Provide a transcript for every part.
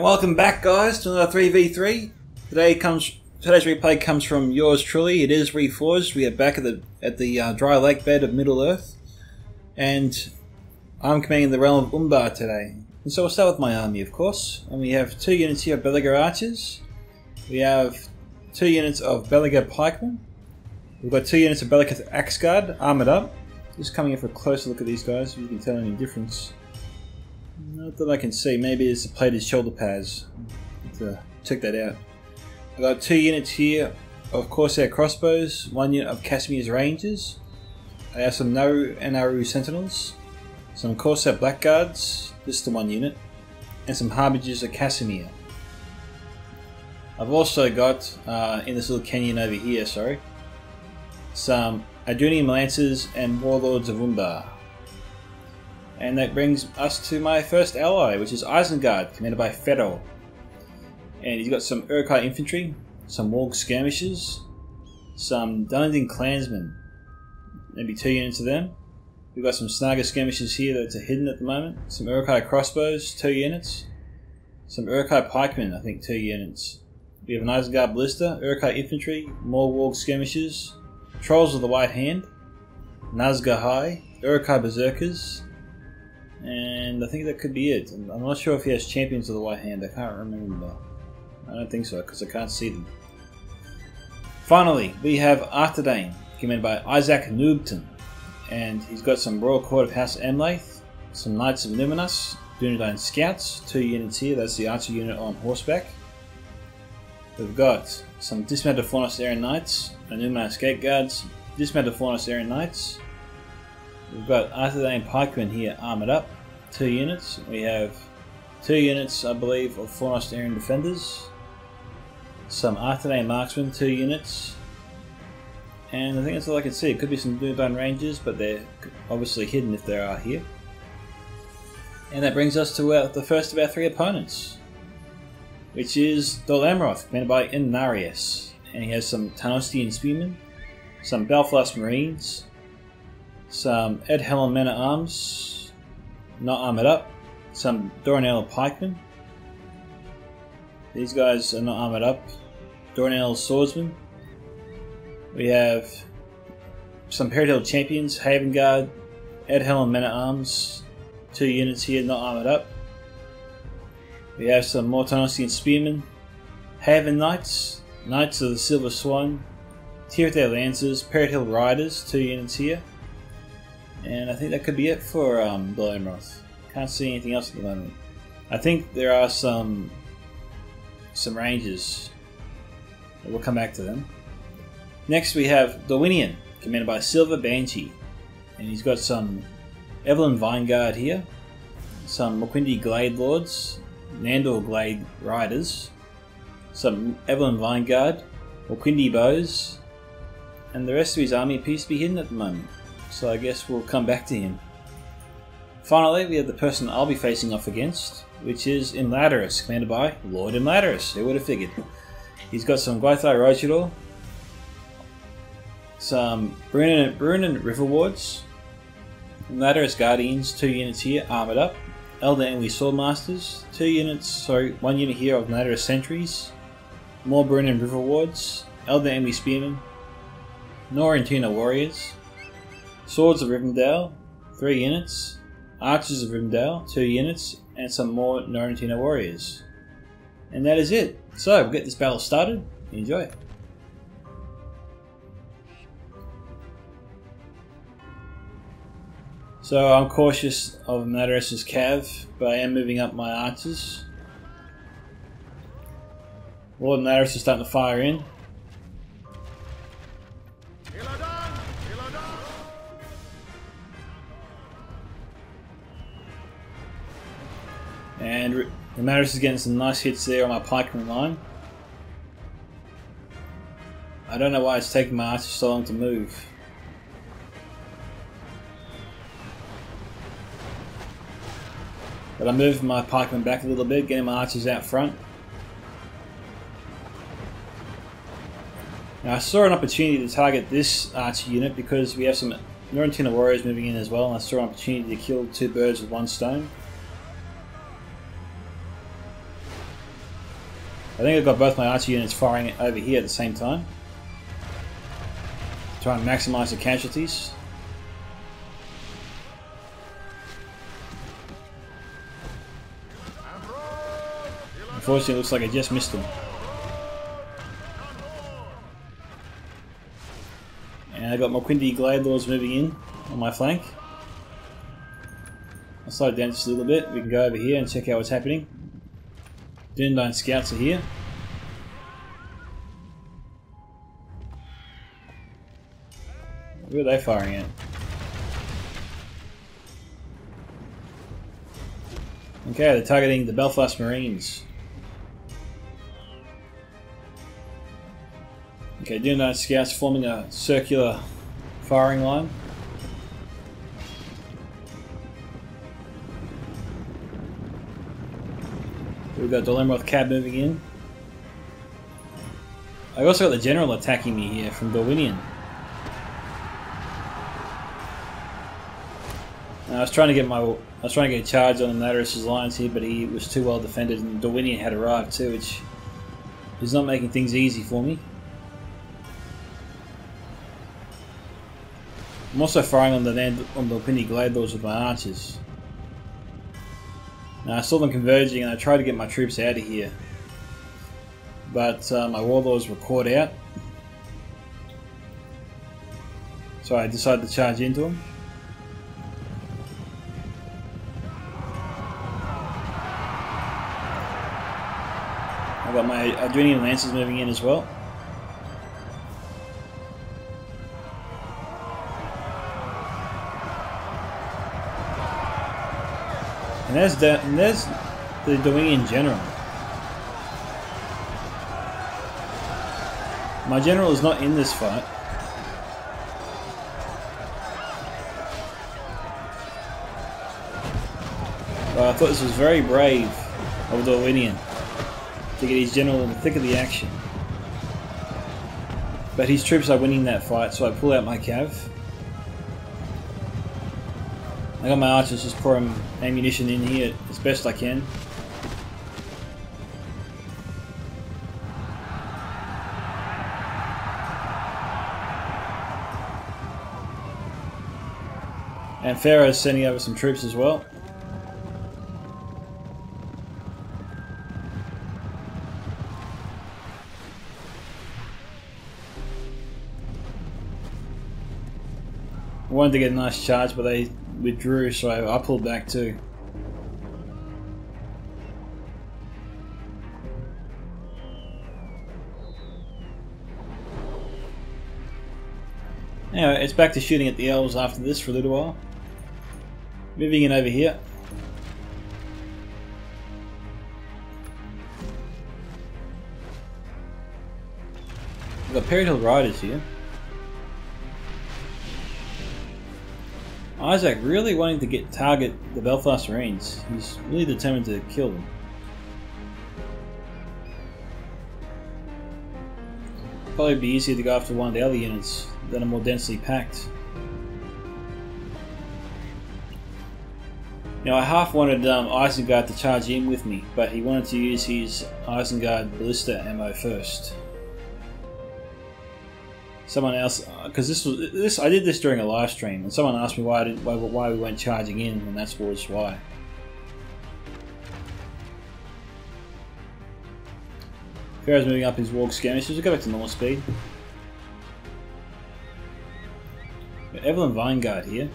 Welcome back, guys, to another 3v3. Today's replay comes from yours truly. It is Reforged. We are back at the dry lake bed of Middle Earth, and I'm commanding the realm of Umbar today. And so we'll start with my army, of course. And we have 2 units here of Belegaer archers. We have 2 units of Belegaer pikemen. We've got 2 units of Belegaer axe guard armored up. Just coming in for a closer look at these guys, if you can tell any difference. Not that I can see, maybe it's the plated shoulder pads. Check that out. I've got 2 units here of Corsair crossbows, 1 unit of Kasimir's rangers. I have some Nauru and Nauru sentinels, some Corsair blackguards, just the 1 unit, and some Harbages of Kasimir. I've also got, in this little canyon over here, some Adunian lancers and warlords of Umbar. And that brings us to my first ally, which is Isengard, commanded by Fedor. And he's got some Uruk-hai infantry, some Warg skirmishers, some Dunedain clansmen, maybe 2 units of them. We've got some Snaga skirmishers here that are hidden at the moment, some Uruk-hai crossbows, 2 units, some Uruk-hai pikemen, I think 2 units. We have an Isengard ballista, Uruk-hai infantry, more Warg skirmishers, trolls of the White Hand, Nazgahai, Uruk-hai berserkers. And I think that could be it. I'm not sure if he has champions of the White Hand. I can't remember. I don't think so, because I can't see them. Finally, we have Arthedain, commanded by Isaac Nubton. And he's got some Royal Court of House Amlaith, some Knights of Númenos, Dunedain Scouts, 2 units here. That's the archer unit on horseback. We've got some Dismounted Fornost Erain Knights, and Númenos Gate Guards, Dismounted Fornost Erain Knights. We've got Arthedain pikemen here armoured up, 2 units. We have 2 units, I believe, of Fornost Erain defenders, some Arthedain marksmen, 2 units, and I think that's all I can see. It could be some Dunedain rangers, but they're obviously hidden if they are here. And that brings us to the first of our 3 opponents, which is Dol Amroth, commanded by Inarius, and he has some Tanostian spearmen, some Belfast marines, some Ed Helen men at arms, not armoured up, some Doranel pikemen. These guys are not armoured up. Doranel swordsmen. We have some Parrot Hill champions, Harbingers, Ed Helen men at arms, 2 units here, not armoured up. We have some more Tanostian spearmen, Haven Knights, Knights of the Silver Swan, Tirithel lancers, Parrot Hill riders, 2 units here. And I think that could be it for Dol Amroth. Can't see anything else at the moment. I think there are some rangers. We'll come back to them. Next we have Dorwinion, commanded by Silver Banshee. And he's got some Evelyn Vineguard here, some McQuindy Glade Lords, Nandor Glade Riders, some Evelyn Vineguard, McQuindy Bows, and the rest of his army appears to be hidden at the moment. So I guess we'll come back to him. Finally, we have the person I'll be facing off against, which is Ladderus, commanded by Lord Ladderus. Who would have figured? He's got some Gwythai Rojador, some Brunan River wards, Ladderus Guardians, 2 units here, armoured up, Elder Elven Swordmasters, 1 unit here of Ladderus Sentries, more Brunan River wards, Elder Elven Spearmen, Norrentino Warriors, Swords of Rivendell, 3 units, Archers of Rivendell, 2 units, and some more Norrentino warriors. And that is it. So we'll get this battle started. Enjoy it. So I'm cautious of Ladderus's cav, but I am moving up my archers. Lord Ladderus is starting to fire in. And the Maris is getting some nice hits there on my pikeman line. I don't know why it's taking my archers so long to move. But I moved my pikemen back a little bit, getting my archers out front. Now I saw an opportunity to target this archer unit because we have some Norrentino warriors moving in as well, and I saw an opportunity to kill two birds with one stone. I think I've got both my archer units firing over here at the same time. Try and maximise the casualties. Unfortunately, it looks like I just missed them. And I got McQuindy Glade Lords moving in on my flank. I'll slow it down just a little bit. We can go over here and check out what's happening. Dunedain scouts are here. Who are they firing at? Okay, they're targeting the Belfast Marines. Okay, Dunedain scouts forming a circular firing line. We've got Dol Amroth Cab moving in. I also got the General attacking me here from Dorwinion. I was trying to get a charge on Ladderus' lines here, but he was too well defended, and Dorwinion had arrived too, which is not making things easy for me. I'm also firing on the Pinny Glade Lords with my archers. Now I saw them converging and I tried to get my troops out of here, but my warlords were caught out, so I decided to charge into them. I got my Adunian Lancers moving in as well. And there's the Dorwinion General. My General is not in this fight. But I thought this was very brave of Dorwinion to get his General in the thick of the action. But his troops are winning that fight, so I pull out my Cav. I got my archers just pouring ammunition in here as best I can. And Pharaoh's sending over some troops as well. I wanted to get a nice charge, but they withdrew, so I pulled back too. Anyway, it's back to shooting at the elves after this for a little while. Moving in over here. We've got Parrot Hill Riders here. Isaac really wanting to target the Belfast Marines. He's really determined to kill them. Probably be easier to go after one of the other units that are more densely packed. Now I half wanted Isengard to charge in with me, but he wanted to use his Isengard Ballista ammo first. Someone else, because I did this during a live stream, and someone asked me why we weren't charging in, and that's why. Pharaoh's moving up his Warg skirmishers. We'll go back to normal speed. Got Evelyn Vineguard here.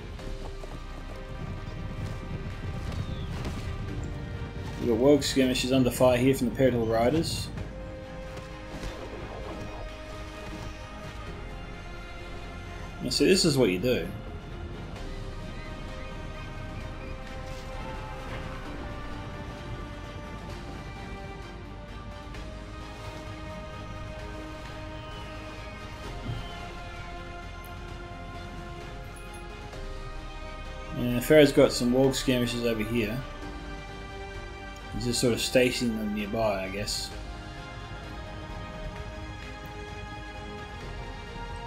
We've got Warg skirmishers under fire here from the Parrot Hill Riders. So this is what you do. And Pharaoh's got some Warg skirmishers over here. just sort of stationing them nearby, I guess.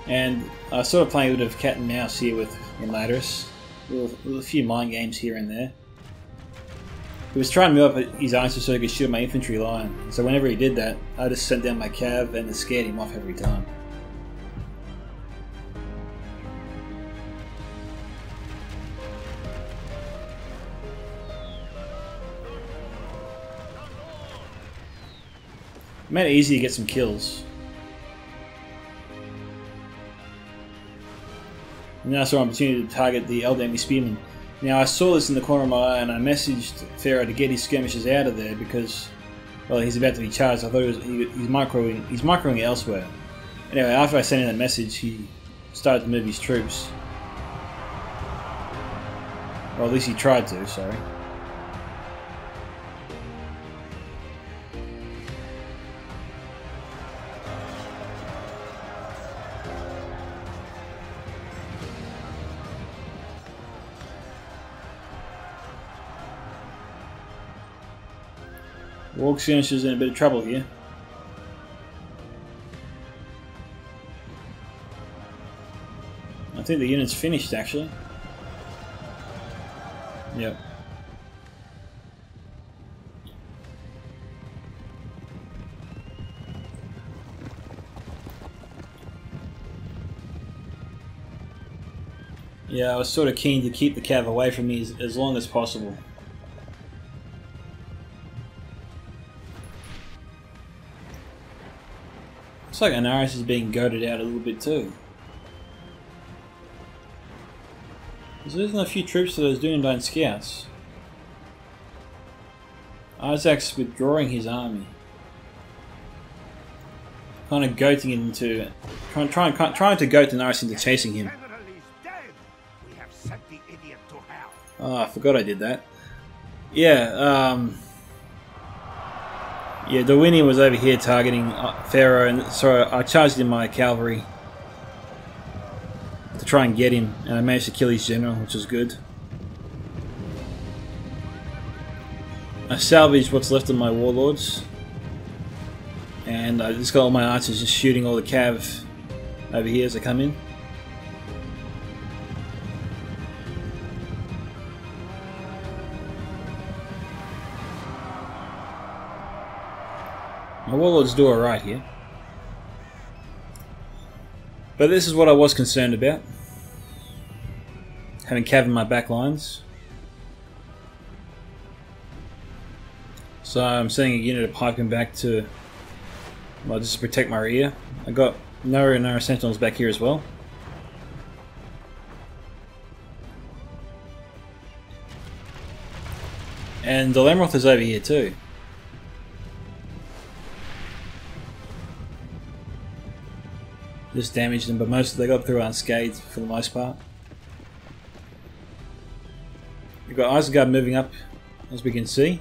And I sort of playing a bit of cat and mouse here with Ladderus. A few mind games here and there. He was trying to move up his answer so he could shoot at my infantry line. So whenever he did that, I just sent down my cav and it scared him off every time. It made it easy to get some kills. And then I saw an opportunity to target the Elder Enemy Spearman. Now I saw this in the corner of my eye and I messaged Pharaoh to get his skirmishers out of there because, well, he's about to be charged. I thought he's microing elsewhere. Anyway, after I sent him that message, he started to move his troops. Or at least he tried to, sorry. Warg skirmishers in a bit of trouble here. I think the unit's finished actually. Yep. Yeah, I was sort of keen to keep the cav away from me as long as possible. Looks like Anaris is being goaded out a little bit too. He's losing a few troops to those Dunedain scouts. Isaac's withdrawing his army. Kind of goating him into trying to goat Anaris into chasing him. Oh, I forgot I did that. Yeah, yeah, Dorwinion was over here targeting Pharaoh, and so I charged in my cavalry to try and get him, and I managed to kill his general, which was good. I salvaged what's left of my warlords, and I just got all my archers just shooting all the cav over here as I come in. My warlords do alright here. But this is what I was concerned about. Having cav in my back lines. So I'm sending a unit to pipe him back to, well, just to protect my rear. I got Nauru and Nauru Sentinels back here as well. And Dol Amroth is over here too. Just damaged them, but most of they got through unscathed for the most part. We've got Isengard moving up, as we can see.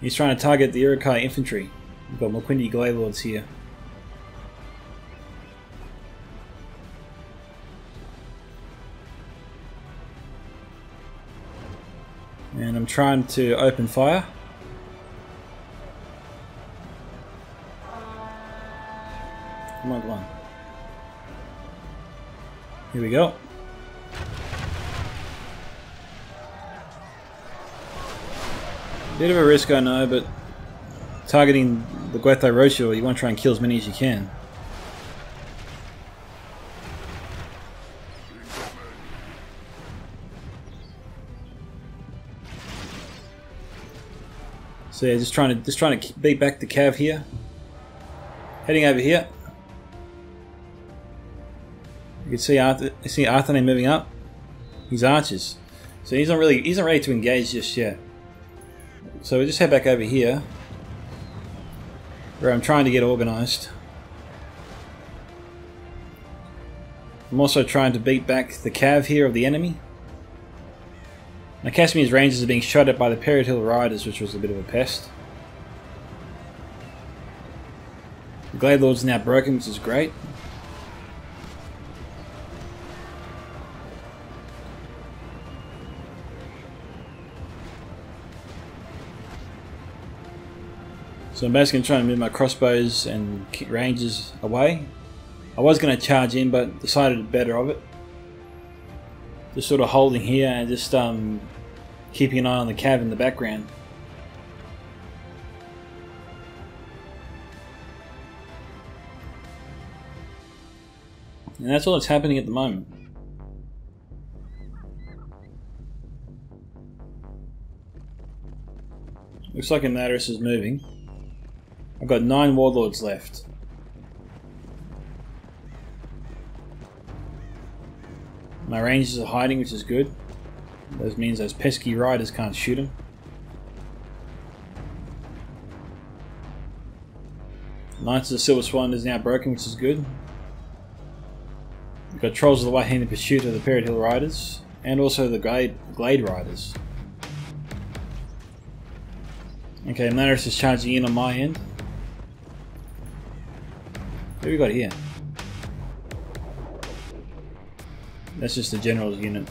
He's trying to target the Uruk-hai infantry. We've got McQuindy Glaylords here. And I'm trying to open fire. Come on, come on. Here we go. Bit of a risk, I know, but targeting the Guetho Roshul, you want to try and kill as many as you can. So yeah, just trying to beat back the cav here. Heading over here. You can see Arthedain moving up. His archers, so he's not ready to engage just yet. So we just head back over here, where I'm trying to get organised. I'm also trying to beat back the cav here of the enemy. Now Kasimir's rangers are being shot at by the Parrot Hill riders, which was a bit of a pest. The Glade Lord's now broken, which is great. So I'm basically trying to move my crossbows and kick rangers away. I was going to charge in, but decided better of it. Just sort of holding here and just keeping an eye on the cab in the background. And that's all that's happening at the moment. Looks like Ladderus is moving. I've got 9 warlords left. My rangers are hiding, which is good. That means those pesky riders can't shoot them. Knights of the Silver Swan is now broken, which is good. We've got Trolls of the White-Handed Pursuit of the Parrot Hill Riders, and also the Glade Riders. Okay, Ladderus is charging in on my end. What have we got here? That's just the general's unit.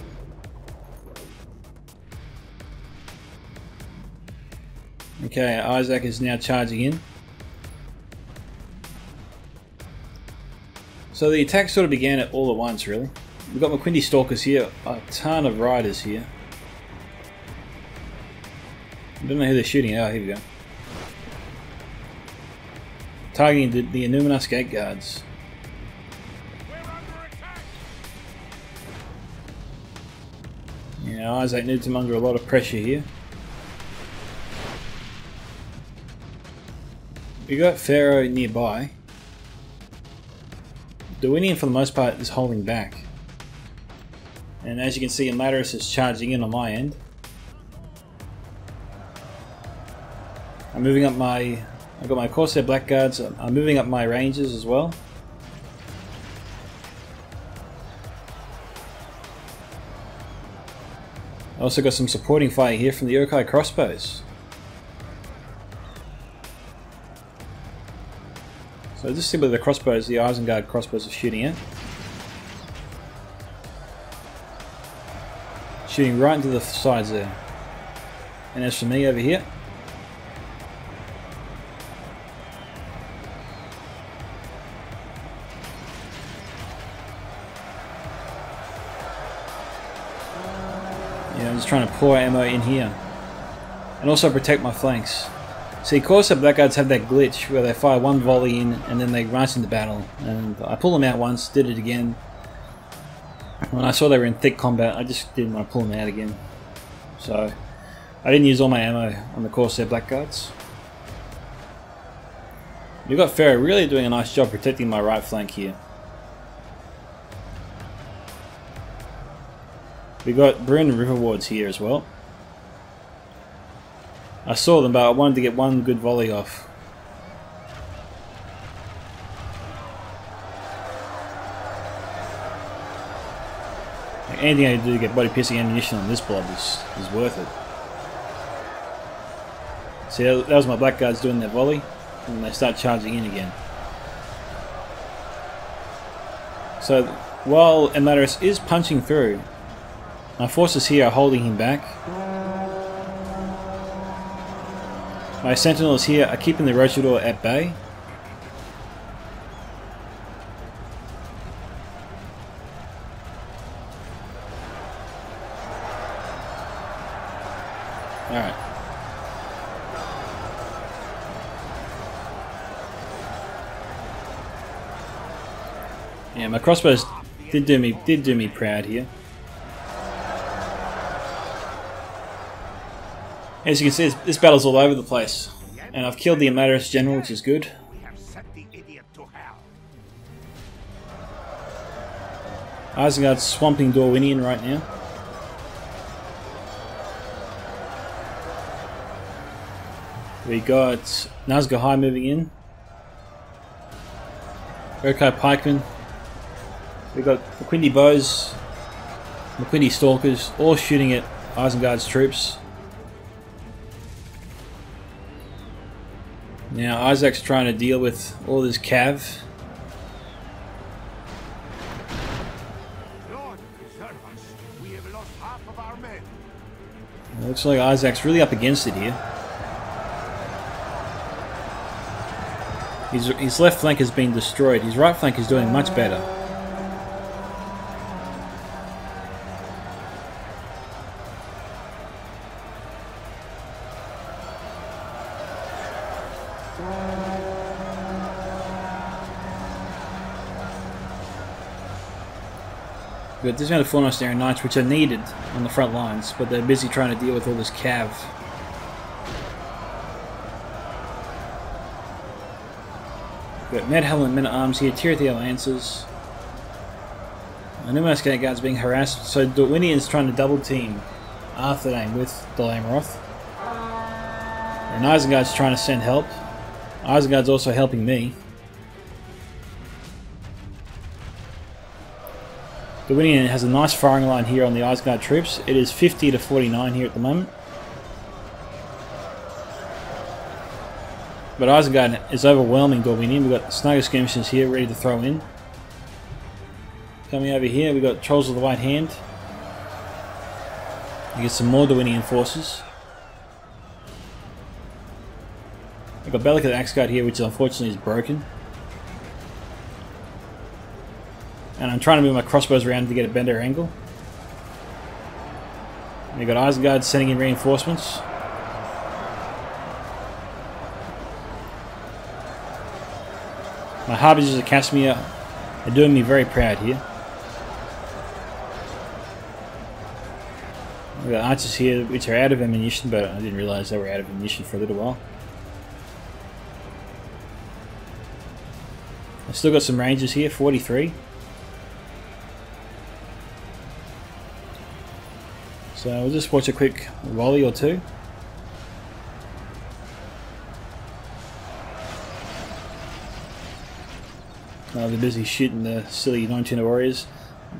Okay, Isaac is now charging in. So the attack sort of began at all at once, really. We've got McQuindy Stalkers here, a ton of riders here. I don't know who they're shooting at. Oh, here we go. Targeting the Númenos Gate Guards. Yeah, Isaac Nubton under a lot of pressure here. We got Pharaoh nearby. Dorwinion, for the most part, is holding back. And as you can see, Ladderus is charging in on my end. I'm moving up my... I've got my Corsair Blackguards. I'm moving up my Rangers as well. I also got some supporting fire here from the Uruk-hai crossbows. So this is simply the crossbows, the Isengard crossbows are shooting at. Shooting right into the sides there. And as for me over here, yeah, I'm just trying to pour ammo in here. And also protect my flanks. See, Corsair Blackguards have that glitch where they fire one volley in and then they march into battle. And I pulled them out once, did it again. When I saw they were in thick combat, I just didn't want to pull them out again. So, I didn't use all my ammo on the Corsair Blackguards. You've got Pharaoh really doing a nice job protecting my right flank here. We've got Brunan River wards here as well. I saw them, but I wanted to get one good volley off. Like anything I do to get body-piercing ammunition on this blob is worth it. See, that was my Blackguards doing their volley, and they start charging in again. So, while Ladderus is punching through, my forces here are holding him back. My sentinels here are keeping the Rochador at bay. Alright. Yeah, my crossbows did do me proud here. As you can see, this battle's all over the place, and I've killed the Ladderus general, which is good. Isengard's swamping Dorwinion right now. We got Nazgûl High moving in. Uruk-hai pikemen. We got McQuindy bows, McQuindy stalkers, all shooting at Isengard's troops. Now Isaac's trying to deal with all this cav. Lord, preserve us. We have lost half of our men. It looks like Isaac's really up against it here. His left flank is being destroyed. His right flank is doing much better. But there's no Fornost Erain Knights, which are needed on the front lines, but they're busy trying to deal with all this cav. We've got Medhal and Men at Arms here, Tyr at the Alliances. And Númenos Guard's being harassed, so Dorwinion's trying to double team Arthedain with Dol Amroth. And Isengard's trying to send help. Isengard's also helping me. Dorwinion has a nice firing line here on the Isengard troops. It is 50 to 49 here at the moment. But Isengard is overwhelming Dorwinion. We've got Snaga skirmishers here ready to throw in. Coming over here, we've got Trolls of the White Hand. We get some more Dorwinion forces. We've got Belegaer the Axe Guard here, which unfortunately is broken. And I'm trying to move my crossbows around to get a better angle. And you've got Isengard sending in reinforcements. My Harbages of Kasimir are doing me very proud here. We've got archers here which are out of ammunition, but I didn't realise they were out of ammunition for a little while. I've still got some rangers here, 43. So we'll just watch a quick volley or two. Oh, they're busy shooting the silly Norrentino warriors.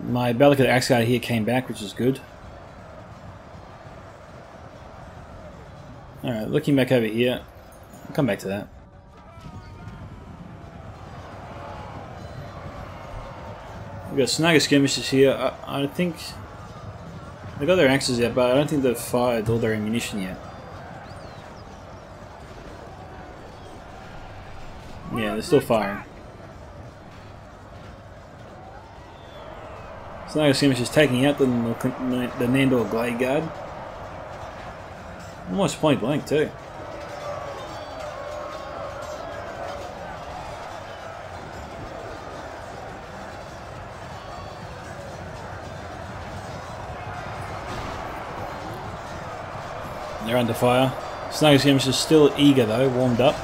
My Belegaer the Axe Guard here came back, which is good. Alright, looking back over here. I'll come back to that. We've got Snaga skirmishers here. I think they've got their axes out, but I don't think they've fired all their ammunition yet. Yeah, they're still firing. Snaga Skirmish is taking out the Nandor Glade Guard. Almost point blank too. They're under fire. Snaga Skirmish is still eager though, warmed up.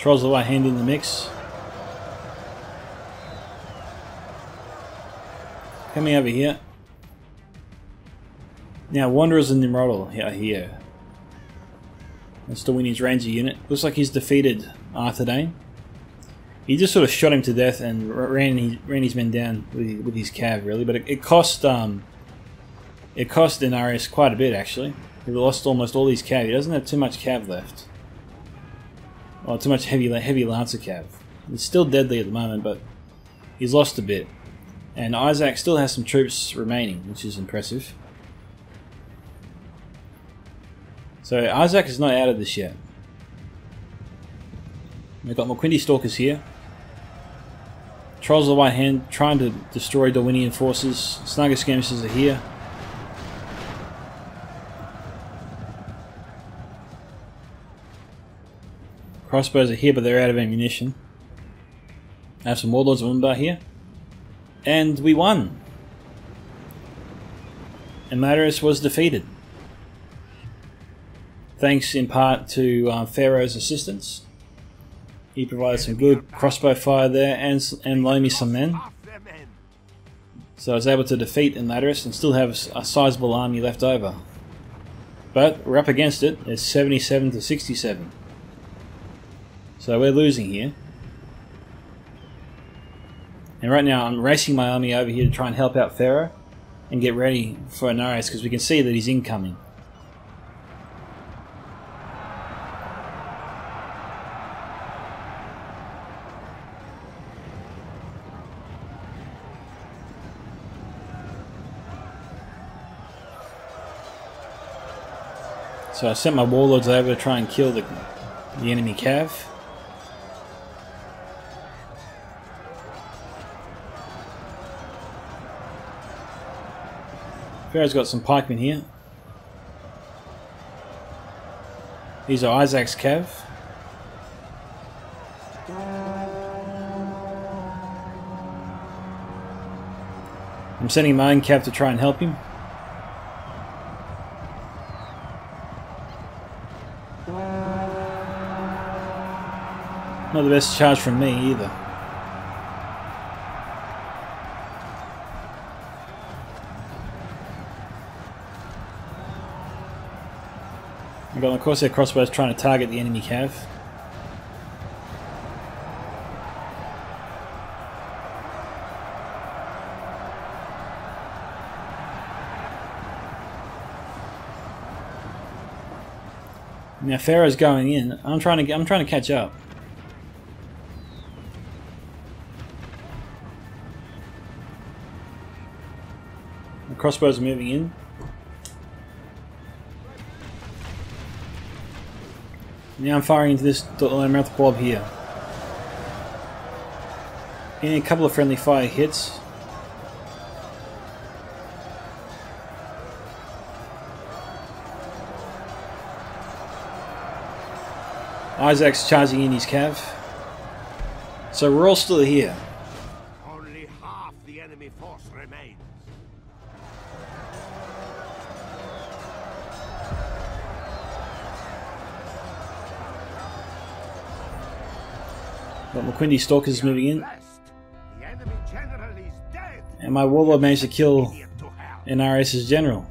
Trolls of the White Hand in the mix. Coming over here. Now Wanderers and Nimrodal are here. That's Dorwinion's Ranger unit. Looks like he's defeated Arthedain. He just sort of shot him to death and ran his men down with his cav, really. But it cost Denarius quite a bit, actually. He lost almost all his cav. He doesn't have too much cav left. Oh, too much heavy lancer cav. It's still deadly at the moment, but he's lost a bit. And Isaac still has some troops remaining, which is impressive. So Isaac is not out of this yet. We've got McQuindy Stalkers here. Trolls of the White Hand trying to destroy Dorwinion forces. Snaga Skirmishers are here. Crossbows are here, but they're out of ammunition. I have some Warlords of Umbar here. And we won! And Ladderus was defeated. Thanks in part to Pharaoh's assistance. He provided some good crossbow fire there and loaned me some men. So I was able to defeat Ladderus and still have a sizable army left over. But we're up against it. It's 77 to 67. So we're losing here. And right now I'm racing my army over here to try and help out Pharaoh and get ready for Anarius, because we can see that he's incoming. So I sent my warlords over to try and kill the enemy cav. Pharaoh's got some pikemen here. These are Isaac's cav. I'm sending my own cav to try and help him. Not the best charge from me either. I've got my Corsair crossbows trying to target the enemy cav. Now Pharaoh's going in. I'm trying to catch up. The crossbows are moving in. Now I'm firing into this Dol Amroth blob here. Getting a couple of friendly fire hits. Isaac's charging in his cav. So we're all still here. Only half the enemy force remains. Got McQuindy stalkers moving in. The enemy general is dead. And my warlord managed to kill NRS's general.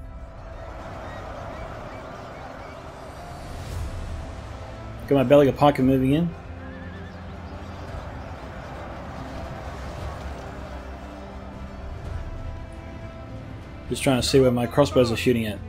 Got my Belegaer pikemen moving in. Just trying to see where my crossbows are shooting at.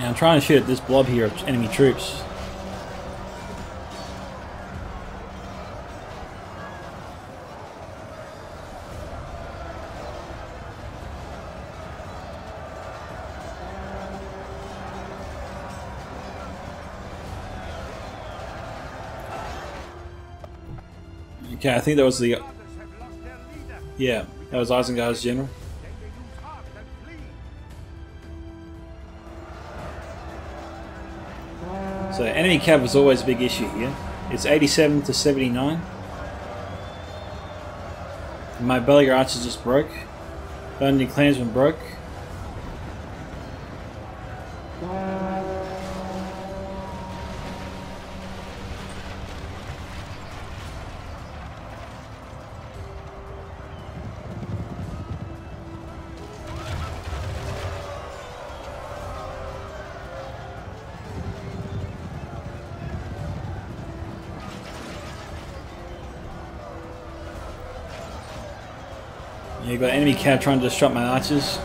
Now I'm trying to shoot at this blob here of enemy troops. Okay, I think that was the... Yeah, that was Isengard's general. So enemy cav was always a big issue here. It's 87 to 79. My Belegaer archers just broke. Bundy clansmen broke. You've got enemy cav trying to disrupt my archers.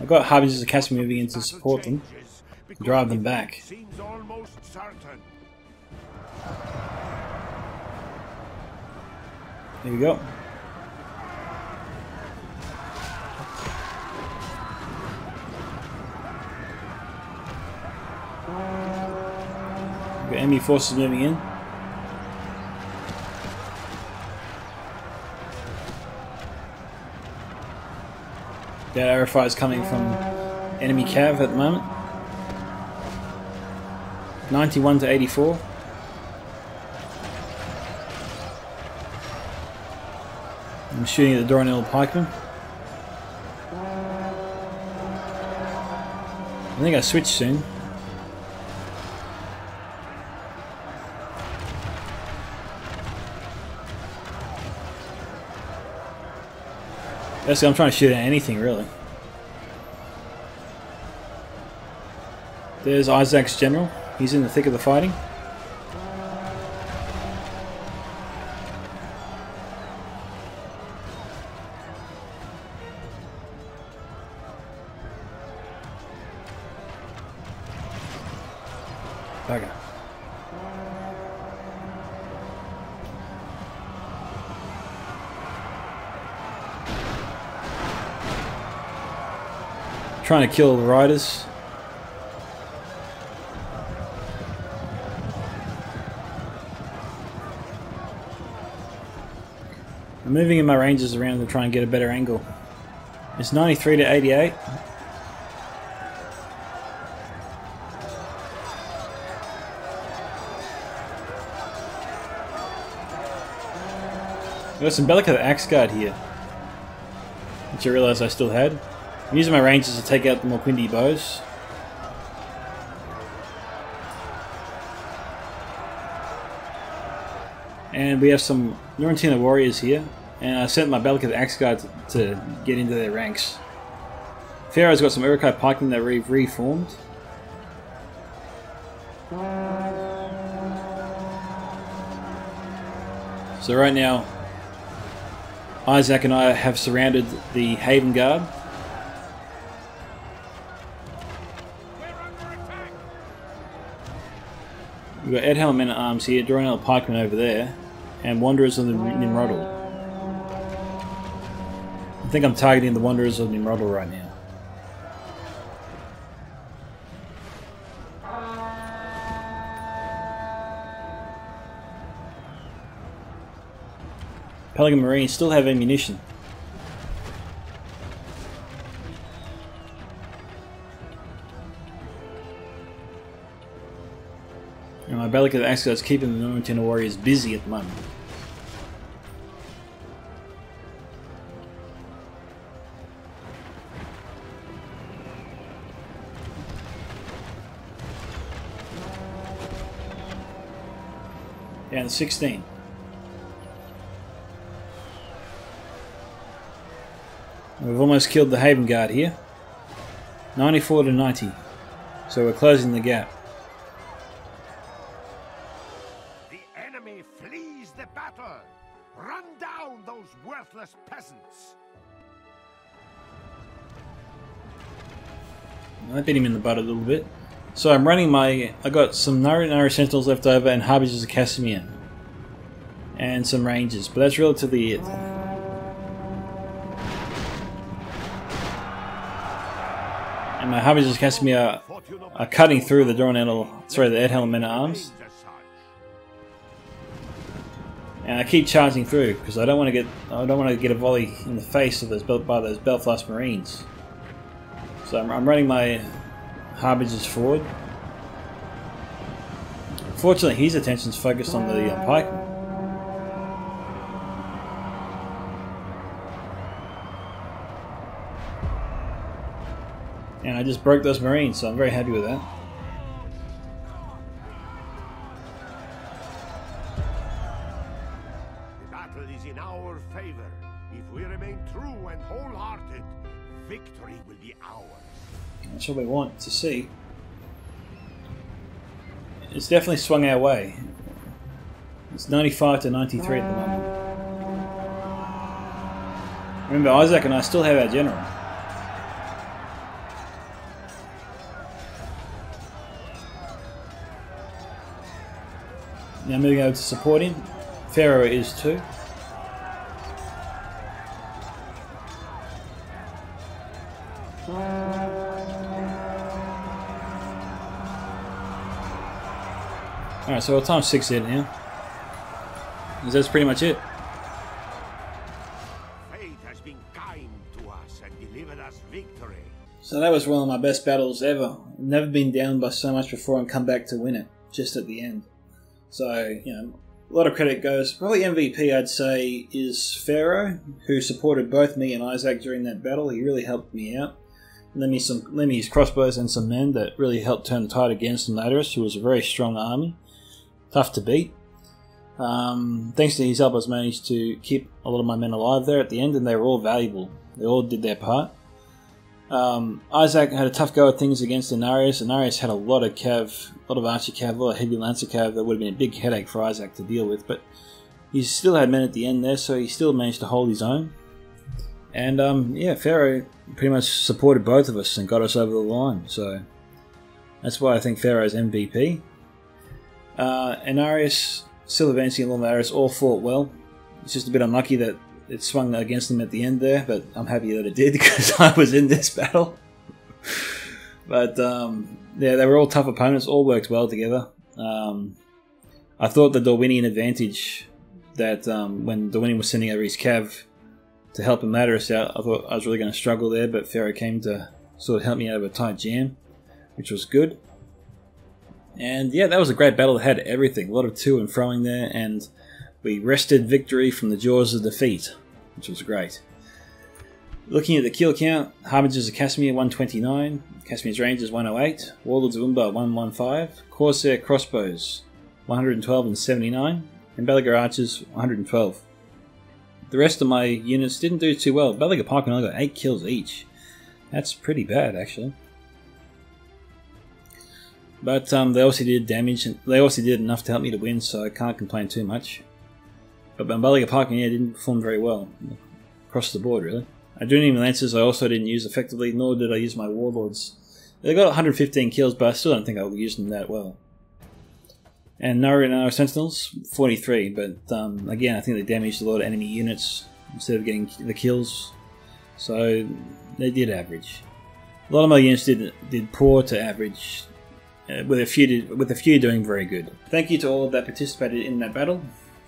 I've got Harbingers and Kasimir moving in to support them, drive them back. There we go. Enemy forces moving in. That arrow fire is coming from enemy cav at the moment. 91 to 84. I'm shooting at the Doranel pikemen. I think I switch soon. Basically, I'm trying to shoot at anything, really. There's Isaac's general. He's in the thick of the fighting. Okay. Trying to kill the riders. I'm moving in my ranges around to try and get a better angle. It's 93 to 88. I've got some Belegaer the Axe Guard here, which I realised I still had. I'm using my rangers to take out the McQuindy bows. And we have some Norrentino warriors here, and I sent my Belegaer the Axe Guard to get into their ranks. Pharaoh's got some Uruk-hai pikemen that we've reformed. So right now, Isaac and I have surrounded the Haven Guard. We've got Edhelm men at arms here, Doranel pikemen over there, and Wanderers of the Nimrodal. I think I'm targeting the Wanderers of Nimrodal right now. Pelican Marines still have ammunition. And my Belegaer the Axe Guard's keeping the Norrentino warriors busy at the moment. Down to 16. We've almost killed the Haven Guard here. 94 to 90. So we're closing the gap. The enemy flees the battle. Run down those worthless peasants. I bit him in the butt a little bit. So I'm running my... I got some Nauru Sentinels left over and Harbages of Kasimir. And some Rangers, but that's relatively it. And my Harbages of Kasimir are cutting through the Edhelm men at arms. And I keep charging through because I don't want to get a volley in the face of those Belfast Marines. So I'm running my Harbages forward. Fortunately, his attention's focused on the pikemen. And I just broke those Marines, so I'm very happy with that. The battle is in our favor. If we remain true and wholehearted, victory will be ours. That's what we want to see. It's definitely swung our way. It's 95 to 93 at the moment. Remember, Isaac and I still have our general. Now moving over to supporting. Pharaoh is too. Alright, so we're times 6 in here. That's pretty much it. Fate has been kind to us and delivered us victory. So that was one of my best battles ever. I've never been down by so much before and come back to win it, just at the end. So, you know, a lot of credit goes. Probably MVP, I'd say, is Pharaoh, who supported both me and Isaac during that battle. He really helped me out. Lent me his crossbows and some men that really helped turn the tide against Ladderus, who was a very strong army. Tough to beat. Thanks to his help, I was managed to keep a lot of my men alive there at the end, and they were all valuable. They all did their part. Isaac had a tough go at things against Anarius. Anarius had a lot of cav, a lot of archer cav, a lot of heavy lancer cav. That would have been a big headache for Isaac to deal with, but he still had men at the end there, so he still managed to hold his own. And yeah, Pharaoh pretty much supported both of us and got us over the line, so that's why I think Pharaoh's MVP. Anarius, Sylvansi and Lornaris all fought well. It's just a bit unlucky that it swung against them at the end there, but I'm happy that it did because I was in this battle. But yeah, they were all tough opponents, all worked well together. I thought the Dorwinion advantage that when Dorwinion was sending over his cav to help him Ladderus out, I thought I was really going to struggle there, but Pharaoh came to sort of help me out of a tight jam, which was good. And yeah, that was a great battle. It had everything, a lot of to and froing there, and we wrested victory from the jaws of defeat, which was great. Looking at the kill count, Harbages of Kasimir 129, Kasimir's Rangers 108, Warlords of Umbar 115, Corsair Crossbows 112 and 79, and Belegaer Archers 112. The rest of my units didn't do too well. Belegaer Pike and I got 8 kills each. That's pretty bad, actually. But they also did damage, and they also did enough to help me to win, so I can't complain too much. But Belegaer Pike and I didn't perform very well across the board, really. Adunian Lancers I also didn't use effectively, nor did I use my Warlords. They got 115 kills, but I still don't think I used them that well. And Nauru and Nauru Sentinels, 43, but again, I think they damaged a lot of enemy units instead of getting the kills. So they did average. A lot of my units did poor to average, with a few doing very good. Thank you to all that participated in that battle.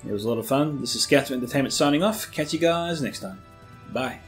It was a lot of fun. This is Scouts of Entertainment signing off. Catch you guys next time. Bye.